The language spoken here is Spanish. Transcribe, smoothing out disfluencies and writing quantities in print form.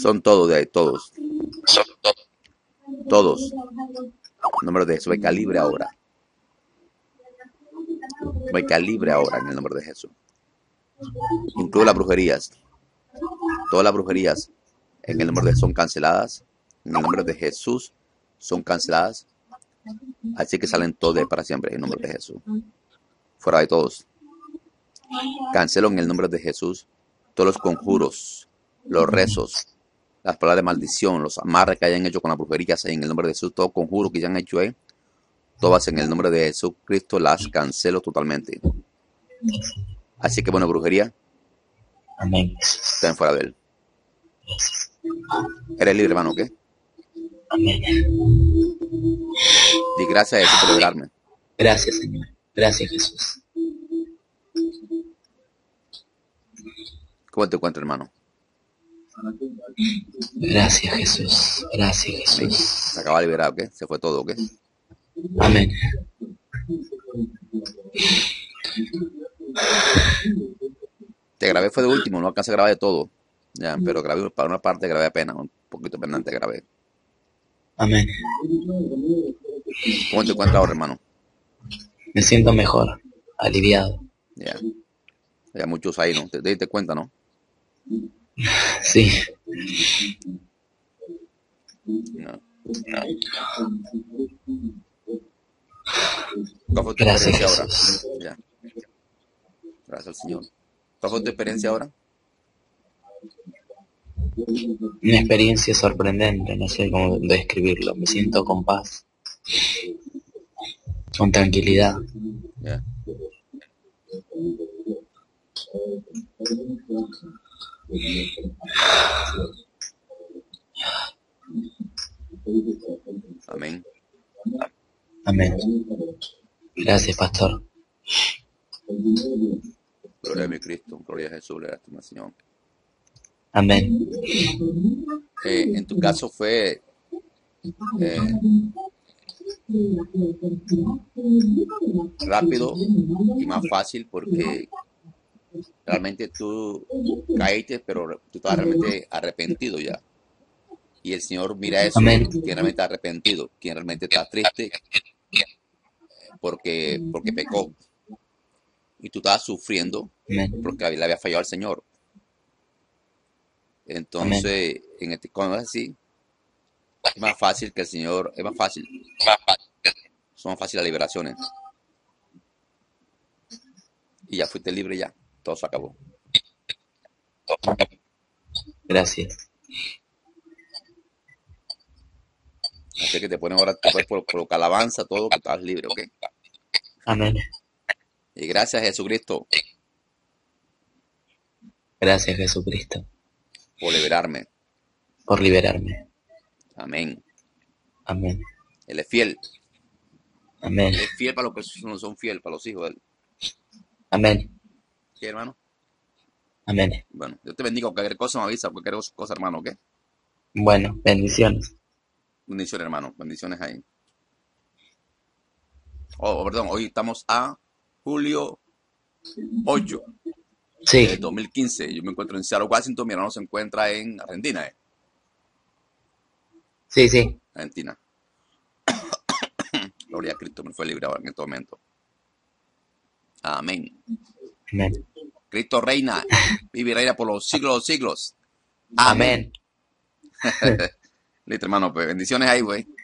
Son todos de todos. Son todos. Todos. Número de Jesús. Calibre ahora. Calibre ahora en el nombre de Jesús. Incluye las brujerías. Todas las brujerías en el nombre de Jesús son canceladas. En el nombre de Jesús son canceladas. Así que salen todos para siempre en el nombre de Jesús. Fuera de todos. Cancelo en el nombre de Jesús todos los conjuros, los rezos, las palabras de maldición, los amarres que hayan hecho con las brujerías en el nombre de Jesús. Todo conjuro que hayan hecho ahí, todas en el nombre de Jesucristo las cancelo totalmente. Así que bueno, brujería, amén, estén fuera de él. Eres libre, hermano, ¿ok? Amén. Y gracias a Jesús por liberarme. Gracias, Señor. Gracias, Jesús. ¿Cómo te encuentras, hermano? Gracias, Jesús. Gracias, Jesús. Se acaba de liberar, ¿ok? Se fue todo, ¿ok? Amén. Te grabé, fue de último, no alcancé a grabar de todo. Ya, pero grabé para una parte, grabé apenas, un poquito pendiente grabé. Amén. ¿Cómo te encuentras ahora, hermano? Me siento mejor, aliviado. Ya. Hay muchos ahí, ¿no? Te diste cuenta, ¿no? Sí. ¿Cuál fue tu experiencia ahora? Ya. Gracias al Señor. ¿Cuál fue tu experiencia ahora? Una experiencia sorprendente, no sé cómo describirlo. Me siento con paz, con tranquilidad. Yeah. Amén. Amén. Gracias, pastor. Gloria a mi Cristo, gloria a Jesús, gloria a tu Señor. Amén. En tu caso fue rápido y más fácil porque realmente tú caíste, pero tú estabas realmente arrepentido ya. Y el Señor mira eso, amén. Quien realmente está arrepentido, quien realmente está triste porque pecó. Y tú estabas sufriendo, amén, porque le había fallado al Señor. Entonces, amén, en este, cuando es así, es más fácil que el Señor, es más fácil. Son fáciles las liberaciones. Y ya fuiste libre ya. Todo se acabó. Gracias. Así que te ponen ahora, te puedes colocar alabanza, todo, que estás libre, ¿ok? Amén. Y gracias, Jesucristo. Gracias, Jesucristo. Por liberarme. Por liberarme. Amén. Amén. Él es fiel. Amén. Él es fiel para los que no son fieles, para los hijos de él. Amén. ¿Sí, hermano? Amén. Bueno, yo te bendigo. Cualquier cosa me avisa, cualquier cosa, hermano, ¿ok? Bueno, bendiciones. Bendiciones, hermano. Bendiciones ahí. Oh, perdón, hoy estamos a julio 8. Sí. 2015. Yo me encuentro en Seattle, Washington. Mi hermano se encuentra en Argentina, ¿eh? Sí, sí. Argentina. Gloria a Cristo, me fue librado en este momento. Amén. Amén. Cristo reina, vive y reina por los siglos de los siglos. Amén. Amén. Listo, hermano, pues bendiciones ahí, güey.